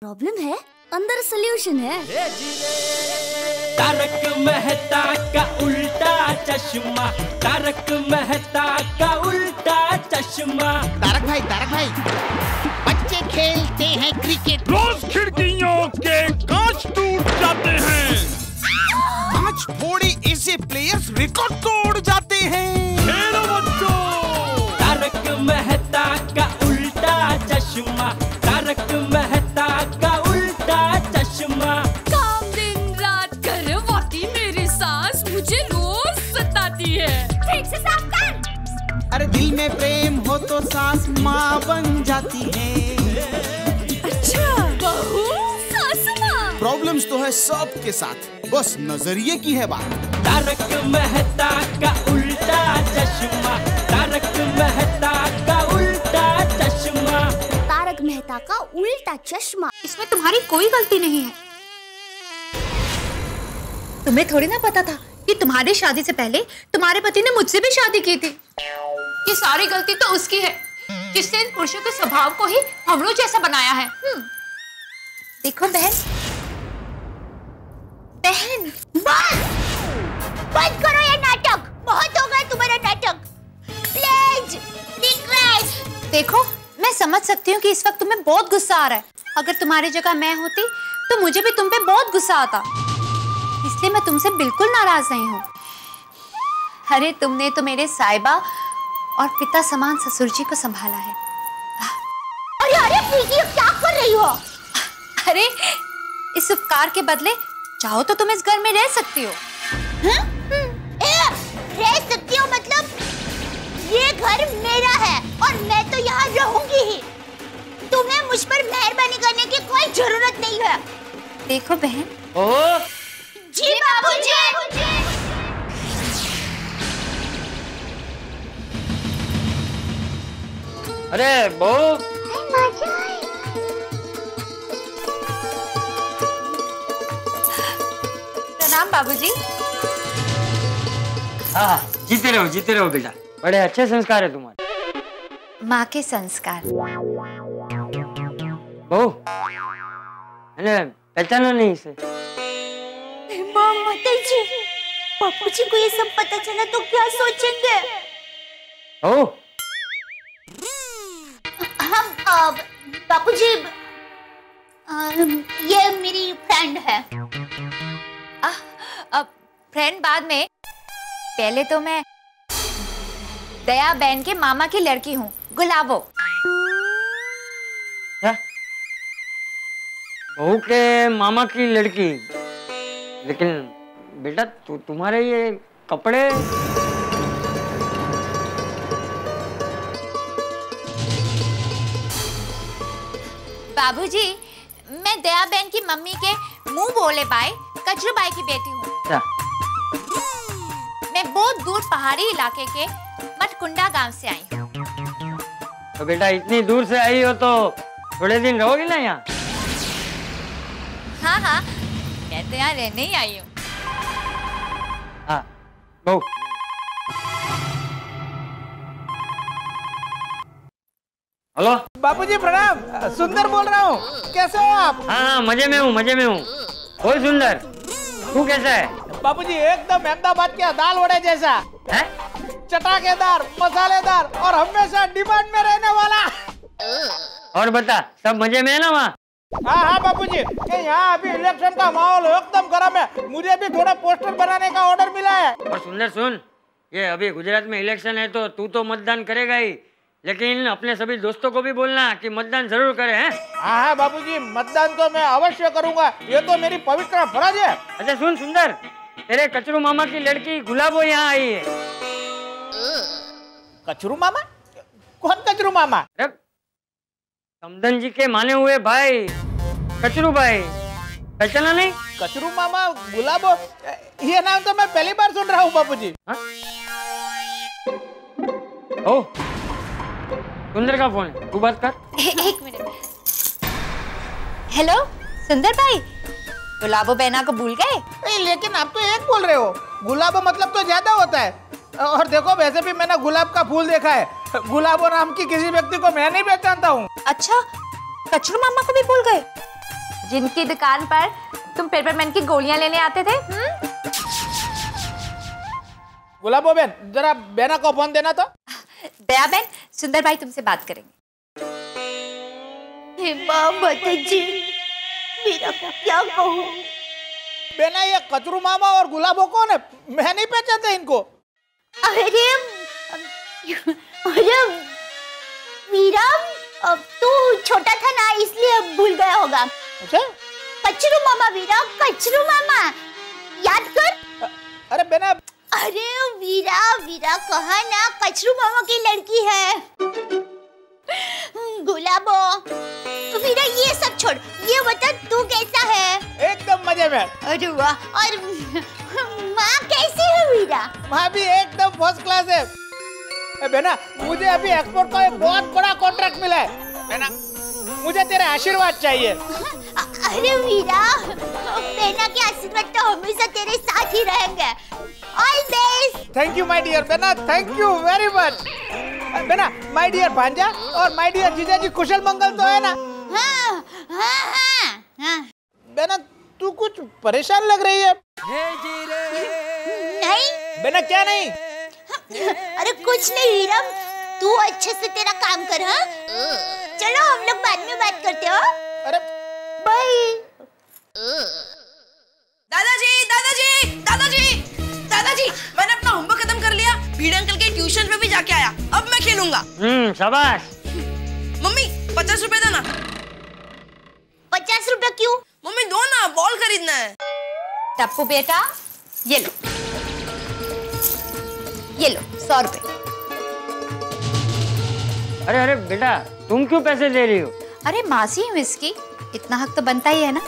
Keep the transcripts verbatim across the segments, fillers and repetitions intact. Problem है अंदर solution है। तारक मेहता का उल्टा चश्मा, तारक मेहता का उल्टा चश्मा। तारक भाई तारक भाई बच्चे खेलते हैं क्रिकेट, रोज खिड़कियों के कांच टूट जाते हैं। आज थोड़े ऐसे प्लेयर्स रिकॉर्ड तोड़ जाते हैं। खेलो बच्चों। तारक मेहता का उल्टा चश्मा, तारक मेहता का उल्टा चश्मा। काम दिन रात कर वाकई मेरी सास मुझे रोज सताती है। ठीक से साफ कर। अरे दिल में प्रेम हो तो सास माँ बन जाती है। अच्छा बहू सास माँ। प्रॉब्लम्स तो है सबके साथ, बस नजरिए की है बात। तारक मेहता का उल्टा चश्मा, तारक मेहता का उल्टा चश्मा। तारक मेहता का उल्टा चश्मा, इसमें तुम्हारी कोई गलती नहीं है। तुम्हें थोड़ी ना पता था कि तुम्हारी शादी से पहले तुम्हारे पति ने मुझसे भी शादी की थी। ये सारी गलती तो उसकी है जिसने इन पुरुषों के स्वभाव को ही हमलों जैसा बनाया है। देखो बहन बहन बस बंद करो ये नाटक, बहुत हो गया तुम्हारा नाटक। Please request. देखो मैं समझ सकती हूँ कि इस वक्त तुम्हें बहुत गुस्सा आ रहा है। अगर तुम्हारी जगह मैं होती तो मुझे भी तुम पे बहुत गुस्सा आता, इसलिए मैं तुमसे बिल्कुल नाराज नहीं हूँ। अरे तुमने तो मेरे साहिबा और पिता समान ससुर जी को संभाला है। अरे अरे प्रीति क्या कर रही हो? अरे इस उपकार के बदले चाहो तो तुम इस घर में रह सकती हो। हुँ? हुँ। ए, रह सकती हो मतलब ये घर मेरा है और मैं तो यहाँ रहूंगी ही। तुम्हें मुझ पर मेहरबानी करने की कोई जरूरत नहीं है। देखो बहन। ओ जी बाबूजी। अरे बहू प्रणाम बाबूजी। हाँ जीते रहो जीते रहो बेटा, बड़े अच्छे संस्कार है तुम्हारे। माँ के संस्कार। बहू पहचाना नहीं इसे। माताजी बापूजी को ये सब पता चला तो क्या सोचेंगे? ओ हम बापूजी ये मेरी फ्रेंड है। आ, आ, फ्रेंड बाद में, पहले तो मैं दया बहन के मामा की लड़की हूँ गुलाबो। बहू के मामा की लड़की? लेकिन बेटा तु, तुम्हारे ये कपड़े। बाबूजी मैं दया बहन की मम्मी के मुंह बोले भाई कचरू भाई की बेटी हूँ। मैं बहुत दूर पहाड़ी इलाके के मटकुंडा गांव से आई हूँ। तो बेटा इतनी दूर से आई हो तो थोड़े दिन रहोगी ना यहाँ? हाँ हाँ मैं तो यहाँ रहने ही आई हूँ। हाँ बहू हेलो। बापूजी प्रणाम, सुंदर बोल रहा हूँ, कैसे हो आप? हाँ हाँ मजे में हूँ मजे में हूँ। ओए सुंदर तू कैसा है? बापूजी एकदम अहमदाबाद के दाल वड़े जैसा है, चटाकेदार मसालेदार और हमेशा डिमांड में रहने वाला। और बता सब मजे में है ना वहाँ? हाँ हाँ बापूजी यहाँ अभी इलेक्शन का माहौल एकदम गरम है, मुझे भी थोड़ा पोस्टर बनाने का ऑर्डर मिला है। और सुंदर सुन, ये अभी गुजरात में इलेक्शन है तो तू तो मतदान करेगा ही, लेकिन अपने सभी दोस्तों को भी बोलना कि मतदान जरूर करे हैं। हाँ हाँ बापूजी मतदान तो मैं अवश्य करूँगा, ये तो मेरी पवित्र फर्ज है। अच्छा सुन सुंदर, तेरे कचरू मामा की लड़की गुलाबो यहाँ आई है। कचरू मामा? कौन कचरू मामा? समधन जी के माने हुए भाई कचरू भाई, पहचाना नहीं? कचरू मामा गुलाबो, ये नाम तो मैं पहली बार सुन रहा हूँ बापूजी। ओ सुंदर का फोन है, तू बात कर। ए, एक मिनट। हेलो सुंदर भाई, गुलाबो बहना को भूल गए? लेकिन आप तो एक बोल रहे हो, गुलाबो मतलब तो ज्यादा होता है। और देखो वैसे भी मैंने गुलाब का फूल देखा है, गुलाबो नाम की किसी व्यक्ति को मैं नहीं पहचानता हूँ। अच्छा कचरू मामा को भी भूल गए? जिनकी दुकान पर तुम पेपरमैन की गोलियां लेने आते थे। गुलाबो बहन जरा बेना को फोन देना तो। दया बहन सुंदर भाई तुमसे बात करेंगे। हे मामा जी मेरा क्या कहूँ। बेना ये कचरू मामा और गुलाबो कौन है? मैं नहीं पहचानता इनको। अरे अरे मीरा अब तू छोटा था ना इसलिए भूल गया होगा। अच्छा? कचरू मामा वीरा, कचरू मामा याद कर। अ, अरे बेना अरे वीरा वीरा कहा ना कचरू मामा की लड़की है। गुलाबो वीरा ये सब छोड़ ये बता तू कैसा है? एकदम मजे में। अरे वाह और माँ कैसी है वीरा? माँ भी एकदम फर्स्ट क्लास है। बेना मुझे अभी एक्सपोर्ट का एक बहुत बड़ा कॉन्ट्रैक्ट मिला है। बेना मुझे तेरे आशीर्वाद चाहिए। अरे वीरा बेना के आशीर्वाद तो हमेशा तेरे साथ ही रहेंगे। All best. Thank you my dear बेना, थैंक यू वेरी मच। बेना माय डियर भांजा और माय डियर जीजा जी कुशल मंगल तो है ना? हाँ, हाँ, हाँ, हाँ। बेना तू कुछ परेशान लग रही है। नहीं बेना क्या नहीं। अरे कुछ नहीं हीरा, तू अच्छे से तेरा काम कर। हाँ चलो हम लोग बाद में बात करते हो। अरे बाय। दादाजी दादाजी दादाजी दादाजी मैंने अपना होमवर्क खत्म कर लिया। भीड़ अंकल के ट्यूशन पे भी जाके आया। अब मैं खेलूंगा। हम्म शाबाश। मम्मी पचास रुपए देना। पचास रुपए क्यों? मम्मी दो ना बॉल खरीदना है। टप्पू बेटा ये लो ये लो सौ रुपए। अरे अरे बेटा तुम क्यों पैसे ले रही हो? अरे मासी हूँ इसकी, इतना हक तो बनता ही है ना।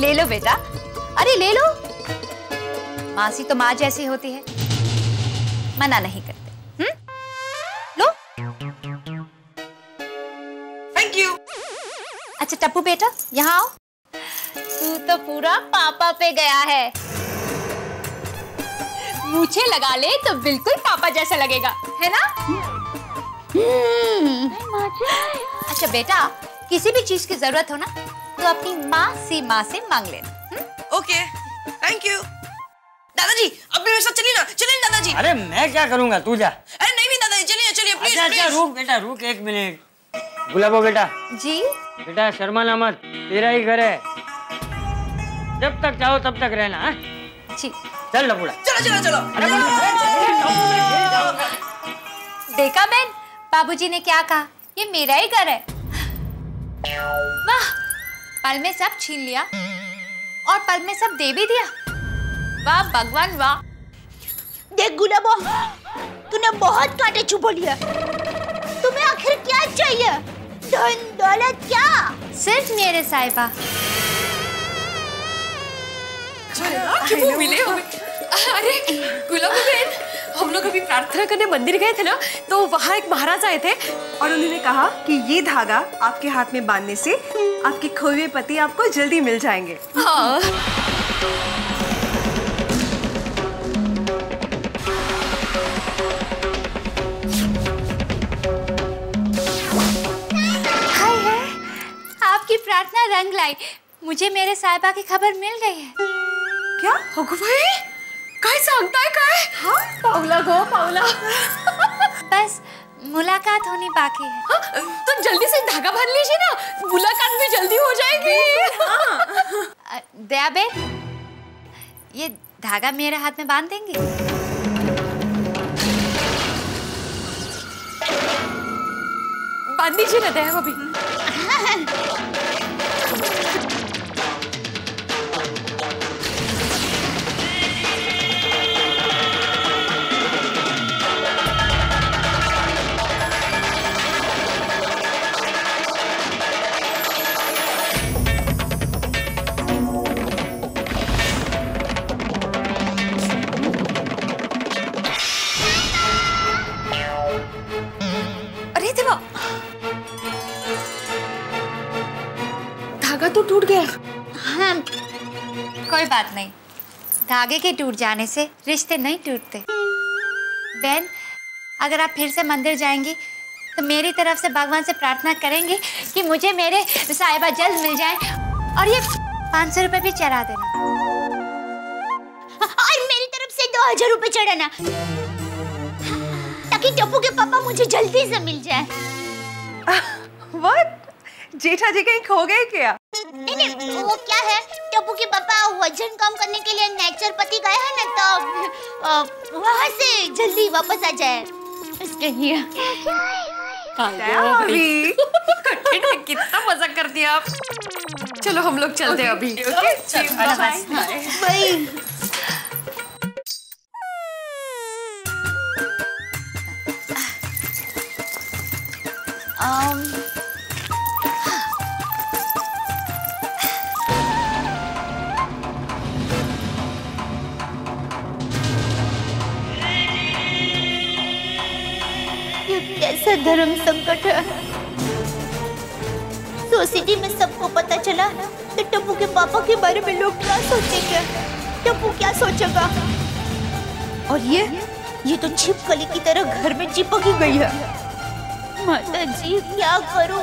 ले लो बेटा, अरे ले लो। मासी तो माँ जैसी होती है, मना नहीं करते। हम्म लो। Thank you. अच्छा टप्पू बेटा यहाँ आओ। तू तो पूरा पापा पे गया है। मुझे लगा ले तो बिल्कुल पापा जैसा लगेगा, है ना? अच्छा बेटा किसी भी चीज की जरूरत हो ना तो अपनी माँ से माँ से मांग लेना। Okay thank you. दादाजी अब मेरे साथ चलिए ना, चलिए ना दादाजी। अरे मैं क्या करूँगा तू जा। अरे नहीं नहीं दादाजी चलिए चलिए प्लीज। अच्छा रुक बेटा रुक एक मिनट। गुलाबो बेटा जी बेटा शर्माना मत, तेरा ही घर है, जब तक चाहो तब तक रहना। जी चल चलो चलो चलो। देखा बहन बाबूजी ने क्या कहा, ये मेरा ही घर है। वाह पल में सब छीन लिया और पल में सब दे भी दिया। वाह भगवान वाह। देख गुलाबो तूने बहुत कांटे चुभो लिया। तुम्हें आखिर क्या चाहिए? धन दौलत क्या? सिर्फ मेरे साहिबा। वो मिले हुए। अरे गुलाबो बहन हम लोग अभी प्रार्थना करने मंदिर गए थे ना, तो वहाँ एक महाराज आए थे और उन्होंने कहा कि ये धागा आपके हाथ में बांधने से आपके खोए हुए पति आपको जल्दी मिल जाएंगे। हाँ। हाय हाय आपकी प्रार्थना रंग लाई, मुझे मेरे साहिबा की खबर मिल गई है। क्या भाई काय सांगता है काय? हाँ पावला गो पावला। बस मुलाकात होनी बाकी है। हाँ, तो जल्दी से धागा बांध लीजिए ना, मुलाकात भी जल्दी हो जाएगी। हाँ। दया बहन ये धागा मेरे हाथ में बांध देंगे? बांध दीजिए ना दया भाभी। हाँ। तो टूट गया। हाँ कोई बात नहीं, धागे के टूट जाने से रिश्ते नहीं टूटते। बहन अगर आप फिर से मंदिर जाएंगी तो मेरी तरफ से भगवान से प्रार्थना करेंगे कि मुझे मेरे साहिबा जल्द मिल जाए और ये पाँच सौ रुपये भी चढ़ा देना और मेरी तरफ से दो हजार रुपये चढ़ाना ताकि टप्पू के पापा मुझे जल्दी से मिल जाए। What? जेठा जी कहीं खो गए क्या? नहीं नहीं वो क्या है, टप्पू के पापा वजन कम करने के लिए नेचुरोपैथी गए हैं ना, तो वहाँ से जल्दी वापस आ जाए इसके लिए। कितना मजा कर दिया आप। चलो हम लोग चलते हैं अभी। ओके धर्म संकट है। सोसाइटी में सबको पता चला तो टप्पू के पापा के बारे में लोग क्या सोचेंगे? टप्पू क्या सोचेगा? और ये ये तो छिपकली की तरह घर में चिपकी गई है। माता जी क्या करूं?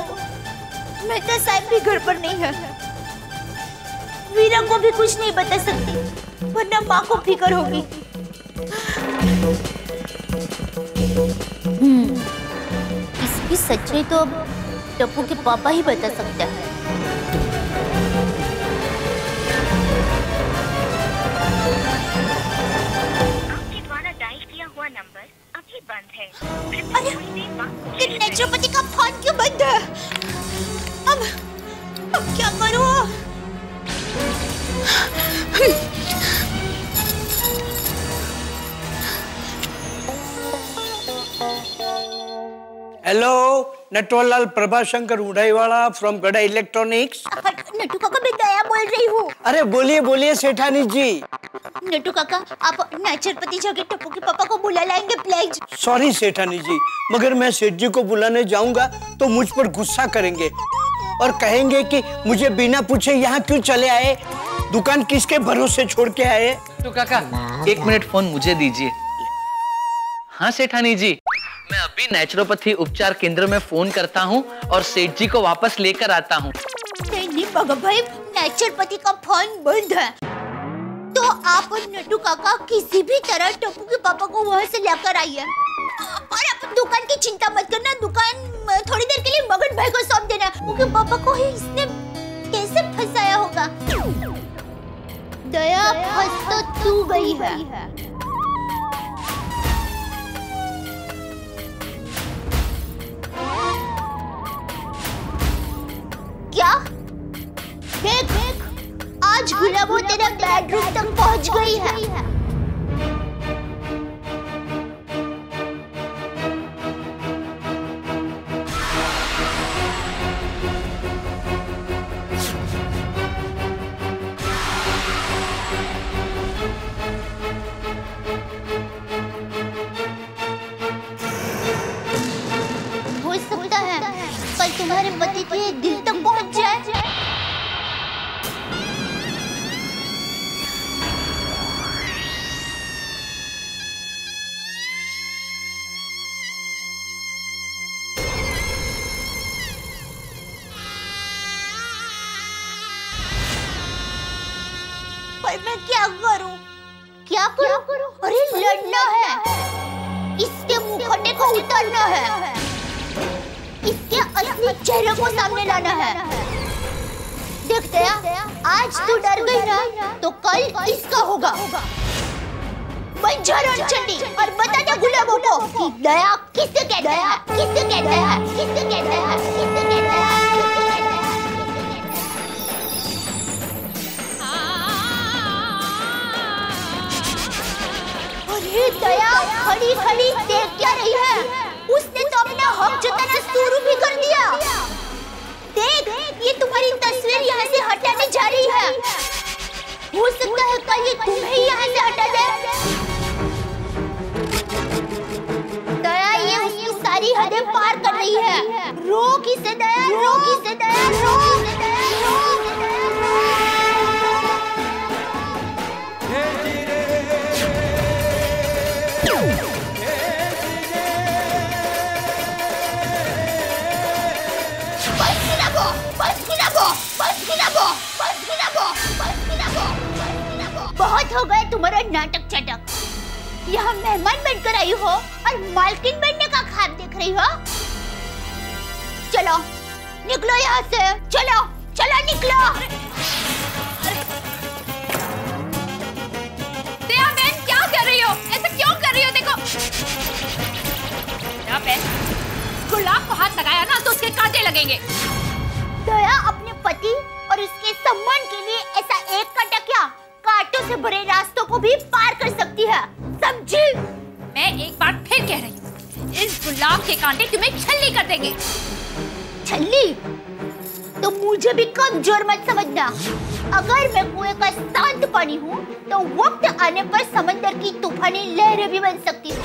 मेहता साहब भी घर पर नहीं है, वीरा को भी कुछ नहीं बता सकती वरना माँ को फिक्र होगी। सच्चाई तो अब टप्पू के पापा ही बता सकता है। आपके द्वारा डायल किया हुआ नंबर अभी बंद है। अरे कि नेचुरोपैथी का फोन क्यों बंद है? अब अब क्या करूँ? Hello, Natwarlal Prabhashankar Udhaiwala from Gada electronics. Natu काका, मैं दया बोल रही हूँ। अरे बोलिए बोलिए सेठानी जी। नटू काका, आप नेचुरोपैथी जाके टप्पू के पापा को बुला लाएंगे प्लीज। सॉरी सेठानी जी, मगर मैं सेठ जी को बुलाने जाऊंगा तो मुझ पर गुस्सा करेंगे और कहेंगे कि मुझे बिना पूछे यहाँ क्यों चले आए, दुकान किसके भरोसे छोड़ के आए। नटू काका, एक मिनट फोन मुझे दीजिए। हाँ सेठानी जी, मैं अभी नेचुरोपैथी उपचार केंद्र में फोन करता हूँ और सेठ जी को वापस लेकर आता हूँ। नहीं नहीं बाबा भाई, नेचुरोपैथी का फोन बंद है, तो आप और नटू काका किसी भी तरह टप्पू के पापा को वहाँ से लेकर आइए। और आप दुकान की चिंता मत करना, दुकान थोड़ी देर के लिए मगन भाई को सौंप देना। उनके पापा को ही इसने कैसे फंसाया होगा। दया फंस तो तू गई है। क्या देख देख, आज गुलाबो तेरे बेडरूम तक पहुंच गई है। हो सकता है कल तुम्हारे पति के दिल तक पहुंच जाए। मैं क्या करूं? क्या करूं? करूं? अरे लड़ना है, इसके मुखौटे को उतारना है, इसके असली चेहरे को सामने लाना है। देखते हैं, आज तू डर गई ना, तो कल इसका होगा। बन जा रणचंडी और बता दे गुलाबो को कि दया किससे कहता है, किससे कहता है, किससे कहता है, किससे कहता है। दया खड़ी खड़ी देख क्या रही है? उसने तो अपना हक जताना शुरू भी कर दिया। देख, ये तुम्हारी तस्वीर यहाँ से हटाने जा रही है। हो सकता है कल ये तुम्हें यहाँ से हटा दे। दया ये उसकी सारी हदें पार कर रही है। रोक इसे दया, रोक इसे दया, रोक इसे दया। बहुत हो गए तुम्हारा नाटक चटक। यहाँ मेहमान बनकर आई हो और मालकिन बनने का ख्वाब देख रही हो। चलो निकलो यहाँ से, चलो चलो निकलो। दया बहन क्या कर रही हो, ऐसा क्यों कर रही हो? देखो गुलाब को हाथ लगाया ना तो उसके कांटे लगेंगे। दया अपने पति और उसके सम्मान के लिए ऐसा एक कांटा क्या, कांटों से भरे रास्तों को भी पार कर सकती है, समझी? मैं एक बार फिर कह रही हूँ, इस गुलाब के कांटे तुम्हें छल्ली कर देंगे। छल्ली? तो मुझे भी कमजोर मत समझना। अगर मैं कुएं का शांत पानी हूँ तो वक्त आने पर समंदर की तूफानी लहरें भी बन सकती है,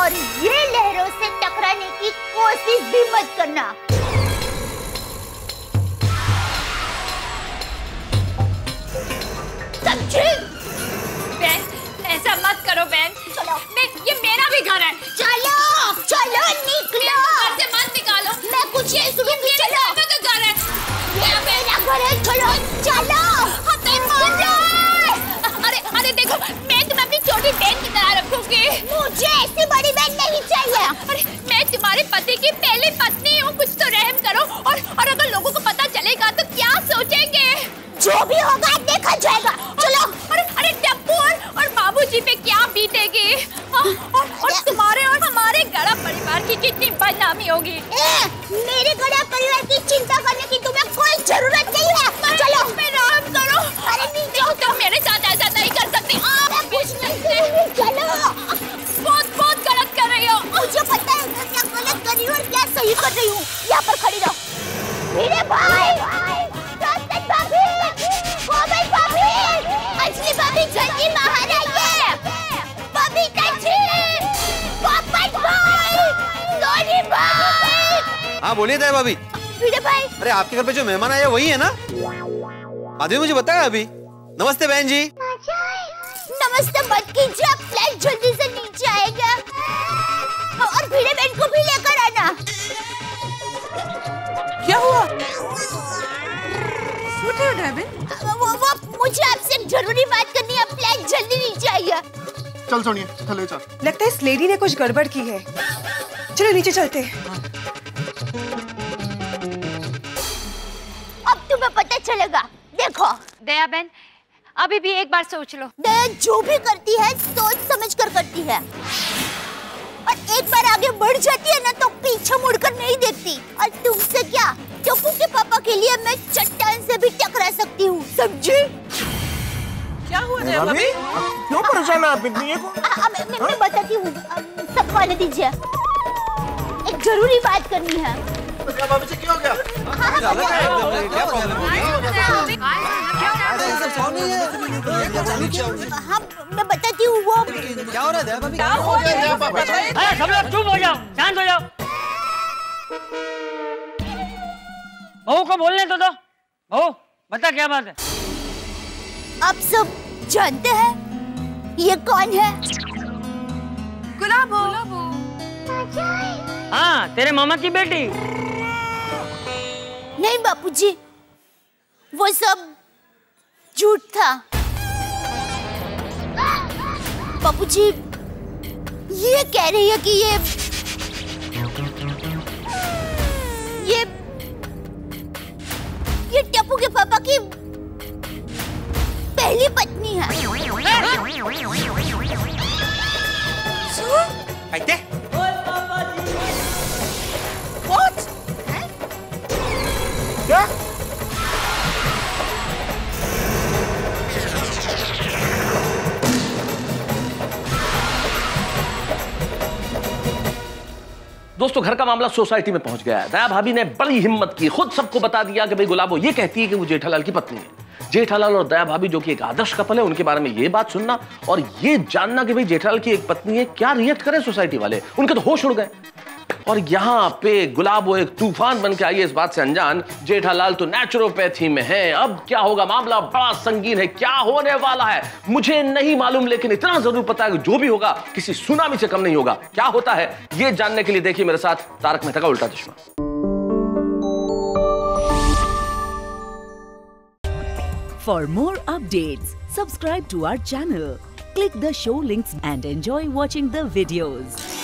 और ये लहरों से टकराने की कोशिश भी मत करना। समझी? बहन ऐसा मत करो बहन। चलो, मैं ये मेरा भी घर है। चलो चलो निकलो। घर से मत निकालो। मैं कुछ ये सुनूंगी। चलो मेरा घर है, ये मेरा घर है। चलो चलो। अरे अरे देखो, मैं तुम्हें अपनी छोटी बहन की तरह रखूंगी। मुझे ऐसी बड़ी बहन नहीं चाहिए। अरे मैं तुम्हारे पति की पहली पत्नी हूँ, कुछ तो रहम करो। और और अगर लोगों को पता चलेगा तो क्या सोचेंगे? जो भी होगा देखा जाएगा। चलो। अरे अरे टप्पू और बाबूजी पे क्या बीतेगी, और, और तुम्हारे और हमारे गड़ा परिवार की कितनी बदनामी होगी। ए, मेरे गड़ा परिवार की चिंता करने की तुम्हें कोई जरूरत नहीं है। चलो रहम करो। अरे नहीं तो मेरे साथ ऐसा नहीं कर सकती। बहुत बहुत गलत कर रही हो। मुझे पता है मैं क्या गलत कर रही हूँ और क्या सही कर रही हूँ। यहाँ पर खड़ी रहो। मेरे भाई, रास्ते भाभी, गोबल भाभी, अंजलि भाभी जल्दी बाहर आइए। बबीता जी, पापन भाई, सोनी भाई। हाँ बोलिए दया भाभी। मेरे भाई, अरे आपके घर पे जो मेहमान आया वही है ना आदमी, मुझे बताया अभी। नमस्ते बहन जी। नमस्ते मत कीजिए, आप फ्लैट जल्दी से नीचे आएगा। और भिड़े बहन को भी लेकर आना। क्या हुआ? वो वो मुझे आपसे जरूरी बात करनी है, आप फ्लैट जल्दी नीचे आइए। चल सोनिया, चले चल। लगता है इस लेडी ने कुछ गड़बड़ की है। चलो नीचे चलते हैं। अब तुम्हें पता चलेगा। देखो दया बहन, अभी भी एक बार सोच लो। दया जो भी करती है सोच समझ कर करती है, और एक बार आगे बढ़ जाती है ना तो पीछे मुड़कर नहीं देखती। और तुमसे क्या, टप्पू के पापा के लिए मैं चट्टान से भी टकरा सकती हूँ, समझी? क्या हुआ दया भाभी? क्यों परेशान है आप इतनी? मैं, मैं बताती हूँ, सब वाले दीजिए, एक जरूरी बात करनी है। क्या हो गया? हाँ मैं बताती हूँ। वो क्या हो रहा है दया भाभी? सब लोग चुप हो जाओ, शांत हो जाओ। बहू को बोलने तो दो। बहू बता क्या बात है। आप सब जानते हैं ये कौन है? गुलाबो। हाँ तेरे मामा की बेटी। नहीं बापूजी, वो सब झूठ था। बापूजी ये कह रही है कि ये ये ये टप्पू के पापा की पहली पत्नी है। क्या? दोस्तों घर का मामला सोसाइटी में पहुंच गया है। दया भाभी ने बड़ी हिम्मत की, खुद सबको बता दिया कि भाई गुलाबो ये कहती है कि वो जेठालाल की पत्नी है। जेठालाल और दया भाभी जो कि एक आदर्श कपल है, उनके बारे में ये बात सुनना और ये जानना कि भाई जेठालाल की एक पत्नी है, क्या रिएक्ट करें सोसाइटी वाले, उनके तो होश उड़ गए। और यहाँ पे गुलाबो एक तूफान बनकर आई है इस बात से अनजान। जेठालाल तो नेचुरोपैथी में है। अब क्या होगा, मामला बड़ा संगीन है। क्या होने वाला है मुझे नहीं मालूम, लेकिन इतना जरूर पता है कि जो भी होगा किसी सुनामी से कम नहीं होगा। क्या होता है ये जानने के लिए देखिए मेरे साथ तारक मेहता का उल्टा चश्मा। For more updates, subscribe to our channel, click the show links and enjoy watching the videos.